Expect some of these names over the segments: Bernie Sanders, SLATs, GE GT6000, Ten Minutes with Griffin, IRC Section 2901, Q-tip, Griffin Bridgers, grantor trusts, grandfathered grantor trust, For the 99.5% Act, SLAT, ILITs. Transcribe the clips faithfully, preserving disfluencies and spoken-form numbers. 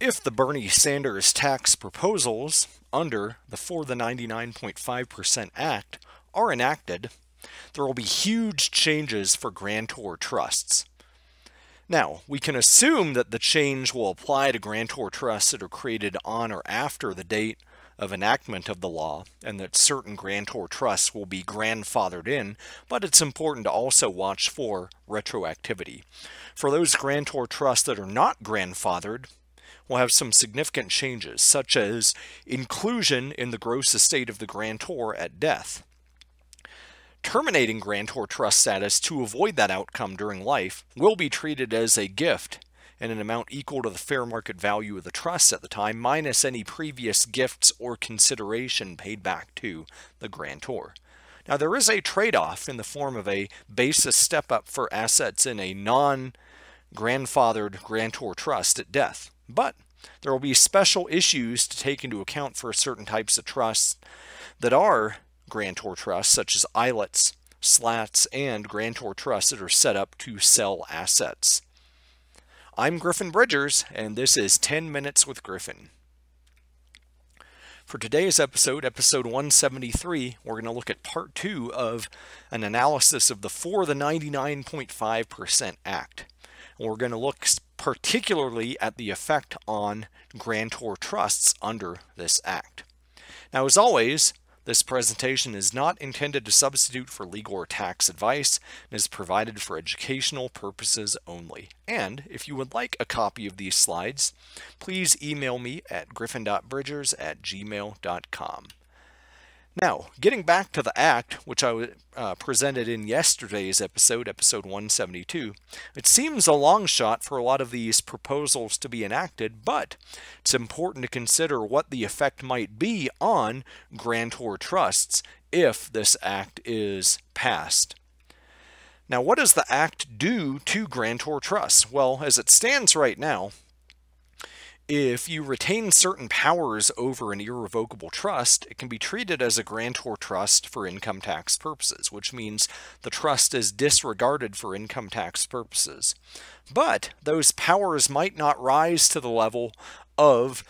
if the Bernie Sanders tax proposals under the For the ninety-nine point five percent Act are enacted, there will be huge changes for grantor trusts. Now, we can assume that the change will apply to grantor trusts that are created on or after the date of enactment of the law, and that certain grantor trusts will be grandfathered in, but it's important to also watch for retroactivity. For those grantor trusts that are not grandfathered, we'll have some significant changes, such as inclusion in the gross estate of the grantor at death, terminating grantor trust status to avoid that outcome during life will be treated as a gift in an amount equal to the fair market value of the trust at the time, minus any previous gifts or consideration paid back to the grantor. Now, there is a trade-off in the form of a basis step-up for assets in a non-grandfathered grantor trust at death, but there will be special issues to take into account for certain types of trusts that are grantor trusts, such as I L I Ts, S L A Ts, and grantor trusts that are set up to sell assets. I'm Griffin Bridgers, and this is ten minutes with Griffin. For today's episode, episode one seventy-three, we're going to look at part two of an analysis of the For the ninety-nine point five percent Act. And we're going to look particularly at the effect on grantor trusts under this act. Now, as always, this presentation is not intended to substitute for legal or tax advice and is provided for educational purposes only. And if you would like a copy of these slides, please email me at griffin dot bridgers at gmail dot com. Now, getting back to the Act, which I uh, presented in yesterday's episode, episode one seventy-two, it seems a long shot for a lot of these proposals to be enacted, but it's important to consider what the effect might be on grantor trusts if this Act is passed. Now, what does the Act do to grantor trusts? Well, as it stands right now, if you retain certain powers over an irrevocable trust, it can be treated as a grantor trust for income tax purposes, which means the trust is disregarded for income tax purposes. But those powers might not rise to the level of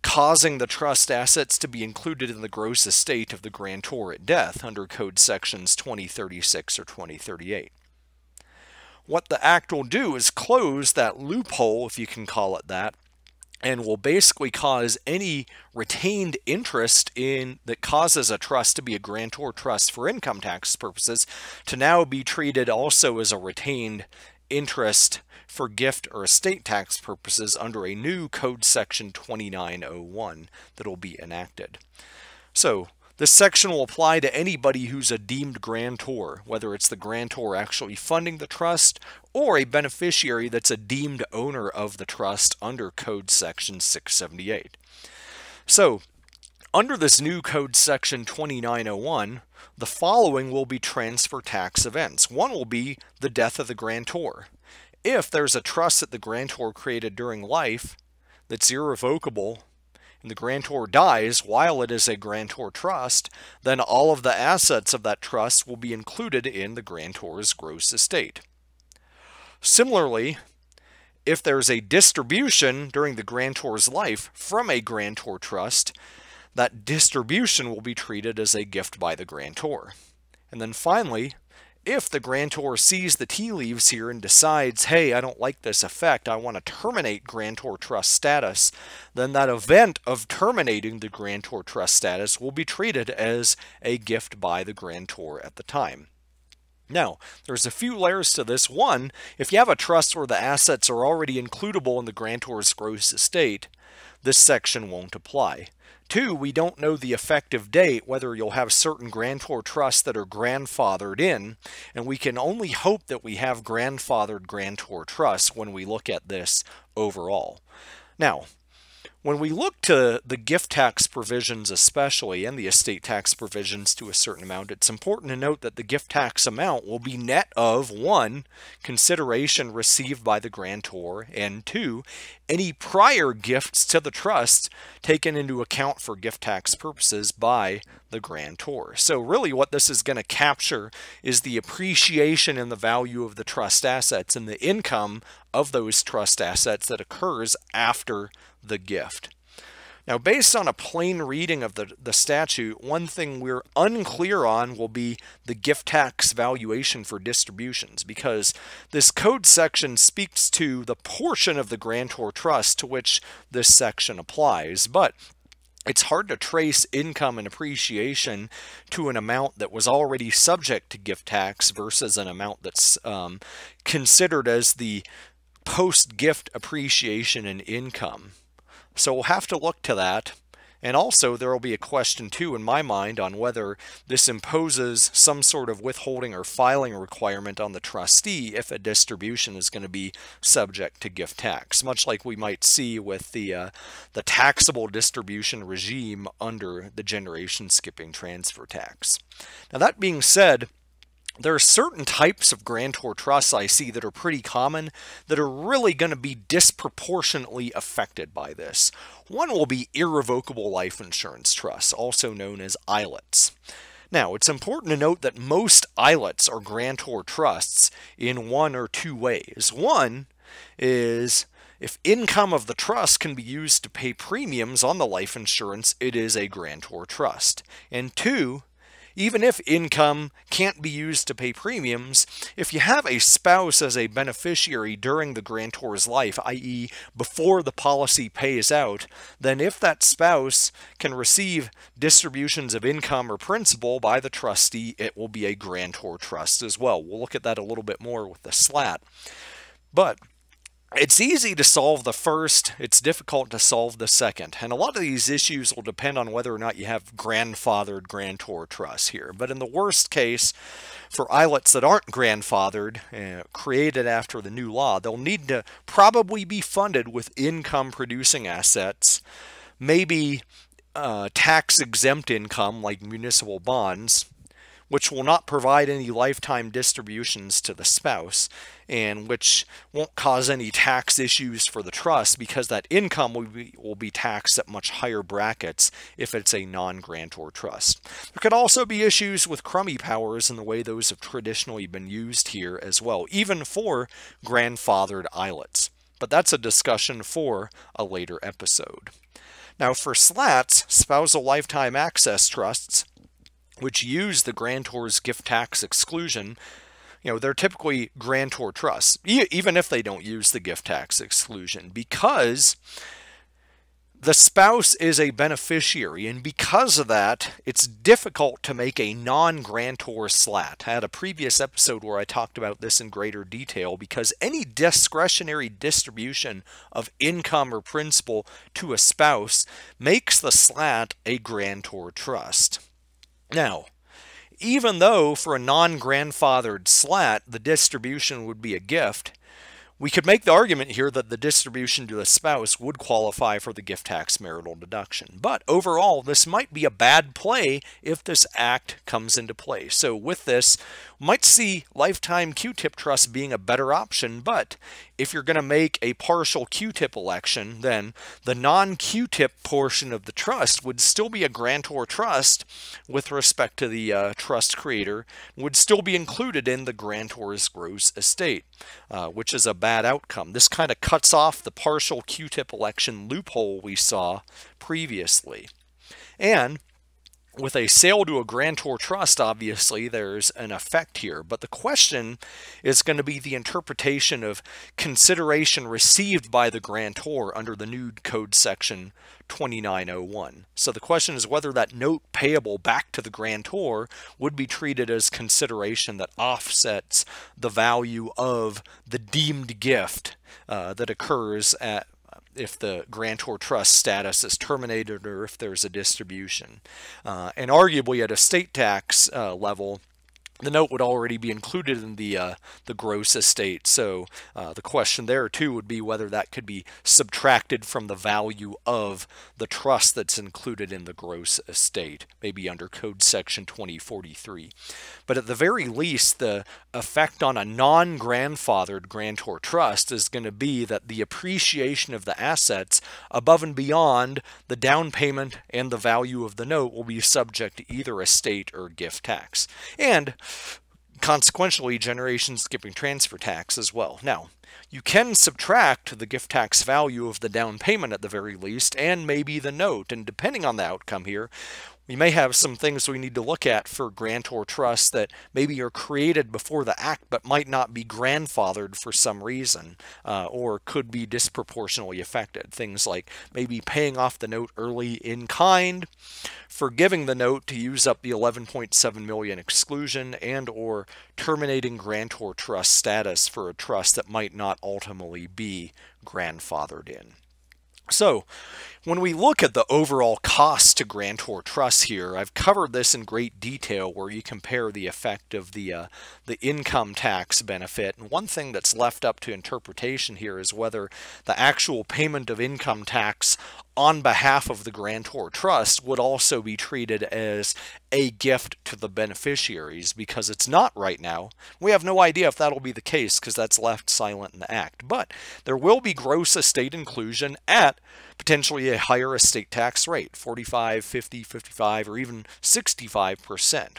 causing the trust assets to be included in the gross estate of the grantor at death under Code Sections twenty thirty-six or twenty thirty-eight. What the Act will do is close that loophole, if you can call it that, and will basically cause any retained interest in that causes a trust to be a grantor trust for income tax purposes to now be treated also as a retained interest for gift or estate tax purposes under a new Code Section twenty-nine oh one that will be enacted. So this section will apply to anybody who's a deemed grantor, whether it's the grantor actually funding the trust or a beneficiary that's a deemed owner of the trust under Code Section six seventy-eight. So, under this new Code Section twenty-nine oh one, the following will be transfer tax events. One will be the death of the grantor. If there's a trust that the grantor created during life that's irrevocable, and the grantor dies while it is a grantor trust, then all of the assets of that trust will be included in the grantor's gross estate. Similarly, if there's a distribution during the grantor's life from a grantor trust, that distribution will be treated as a gift by the grantor. And then finally, if the grantor sees the tea leaves here and decides, hey, I don't like this effect, I want to terminate grantor trust status, then that event of terminating the grantor trust status will be treated as a gift by the grantor at the time. Now, there's a few layers to this. One, if you have a trust where the assets are already includable in the grantor's gross estate, this section won't apply. Two, we don't know the effective date, whether you'll have certain grantor trusts that are grandfathered in, and we can only hope that we have grandfathered grantor trusts when we look at this overall. Now, When we look to the gift tax provisions especially, and the estate tax provisions to a certain amount, it's important to note that the gift tax amount will be net of, one, consideration received by the grantor, and two, any prior gifts to the trust taken into account for gift tax purposes by the grantor. So really what this is going to capture is the appreciation in the value of the trust assets and the income of those trust assets that occurs after the gift. Now, based on a plain reading of the, the statute, one thing we're unclear on will be the gift tax valuation for distributions, because this code section speaks to the portion of the grantor trust to which this section applies, but it's hard to trace income and appreciation to an amount that was already subject to gift tax versus an amount that's um, considered as the post-gift appreciation and income. So we'll have to look to that. And also there will be a question too in my mind on whether this imposes some sort of withholding or filing requirement on the trustee if a distribution is going to be subject to gift tax, much like we might see with the, uh, the taxable distribution regime under the generation skipping transfer tax. Now, that being said, there are certain types of grantor trusts I see that are pretty common that are really going to be disproportionately affected by this. One will be irrevocable life insurance trusts, also known as I L I Ts. Now, it's important to note that most I L I Ts are grantor trusts in one or two ways. One is if income of the trust can be used to pay premiums on the life insurance, it is a grantor trust. And two, even if income can't be used to pay premiums, if you have a spouse as a beneficiary during the grantor's life, that is before the policy pays out, then if that spouse can receive distributions of income or principal by the trustee, it will be a grantor trust as well. We'll look at that a little bit more with the SLAT. But it's easy to solve the first, it's difficult to solve the second. And a lot of these issues will depend on whether or not you have grandfathered grantor trusts here. But in the worst case, for I L I Ts that aren't grandfathered, uh, created after the new law, they'll need to probably be funded with income-producing assets, maybe uh, tax-exempt income like municipal bonds, which will not provide any lifetime distributions to the spouse, and which won't cause any tax issues for the trust because that income will be, will be taxed at much higher brackets if it's a non-grantor trust. There could also be issues with crummy powers in the way those have traditionally been used here as well, even for grandfathered I L I Ts. But that's a discussion for a later episode. Now, for SLATs, spousal lifetime access trusts, which use the grantor's gift tax exclusion, you know, they're typically grantor trusts, e even if they don't use the gift tax exclusion, because the spouse is a beneficiary, and because of that, it's difficult to make a non-grantor SLAT. I had a previous episode where I talked about this in greater detail, because any discretionary distribution of income or principal to a spouse makes the SLAT a grantor trust. Now, even though for a non-grandfathered SLAT, the distribution would be a gift, we could make the argument here that the distribution to the spouse would qualify for the gift tax marital deduction. But overall, this might be a bad play if this act comes into play. So with this, we might see lifetime Q-tip trusts being a better option, but if you're going to make a partial Q-tip election, then the non-Q-tip portion of the trust would still be a grantor trust with respect to the uh, trust creator, would still be included in the grantor's gross estate, uh, which is a bad outcome. This kind of cuts off the partial Q-tip election loophole we saw previously. And with a sale to a grantor trust, obviously there's an effect here, but the question is going to be the interpretation of consideration received by the grantor under the new code section twenty-nine oh one. So the question is whether that note payable back to the grantor would be treated as consideration that offsets the value of the deemed gift uh, that occurs at if the grantor trust status is terminated or if there's a distribution. Uh, and arguably at a state tax uh, level, the note would already be included in the uh, the gross estate. So uh, the question there too would be whether that could be subtracted from the value of the trust that's included in the gross estate, maybe under Code Section twenty forty-three. But at the very least, the effect on a non-grandfathered grantor trust is going to be that the appreciation of the assets above and beyond the down payment and the value of the note will be subject to either estate or gift tax. And consequentially, generation skipping transfer tax as well. Now, you can subtract the gift tax value of the down payment at the very least, and maybe the note. And depending on the outcome here, we may have some things we need to look at for grantor trusts that maybe are created before the act but might not be grandfathered for some reason, uh, or could be disproportionately affected. Things like maybe paying off the note early in kind, forgiving the note to use up the eleven point seven million dollars exclusion, and or terminating grantor trust status for a trust that might not ultimately be grandfathered in. So when we look at the overall cost to grantor trusts here, I've covered this in great detail where you compare the effect of the, uh, the income tax benefit. And one thing that's left up to interpretation here is whether the actual payment of income tax on behalf of the grantor trust would also be treated as a gift to the beneficiaries, because it's not right now. We have no idea if that'll be the case because that's left silent in the act. But there will be gross estate inclusion at potentially a higher estate tax rate, forty-five, fifty, fifty-five, or even sixty-five percent.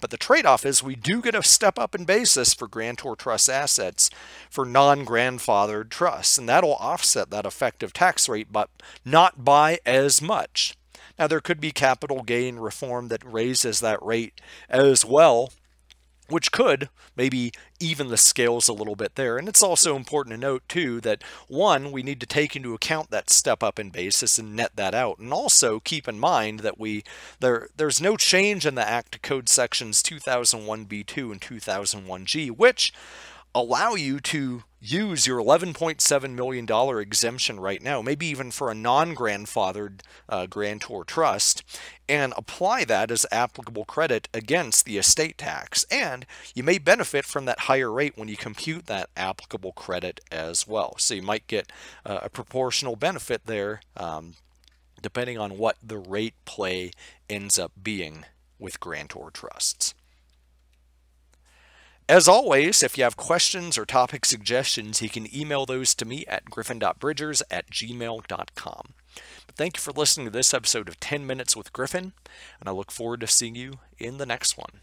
But the trade-off is we do get a step up in basis for grantor trust assets for non-grandfathered trusts, and that'll offset that effective tax rate, but not by as much. Now, there could be capital gain reform that raises that rate as well, which could maybe even the scales a little bit there. And it's also important to note too that, one, we need to take into account that step up in basis and net that out. And also keep in mind that we there there's no change in the Act to Code Sections two thousand one B two and two thousand one G, which allow you to use your eleven point seven million dollars exemption right now, maybe even for a non-grandfathered uh, grantor trust, and apply that as applicable credit against the estate tax. And you may benefit from that higher rate when you compute that applicable credit as well. So you might get uh, a proportional benefit there, um, depending on what the rate play ends up being with grantor trusts. As always, if you have questions or topic suggestions, you can email those to me at griffin dot bridgers at gmail dot com. But thank you for listening to this episode of ten minutes with Griffin, and I look forward to seeing you in the next one.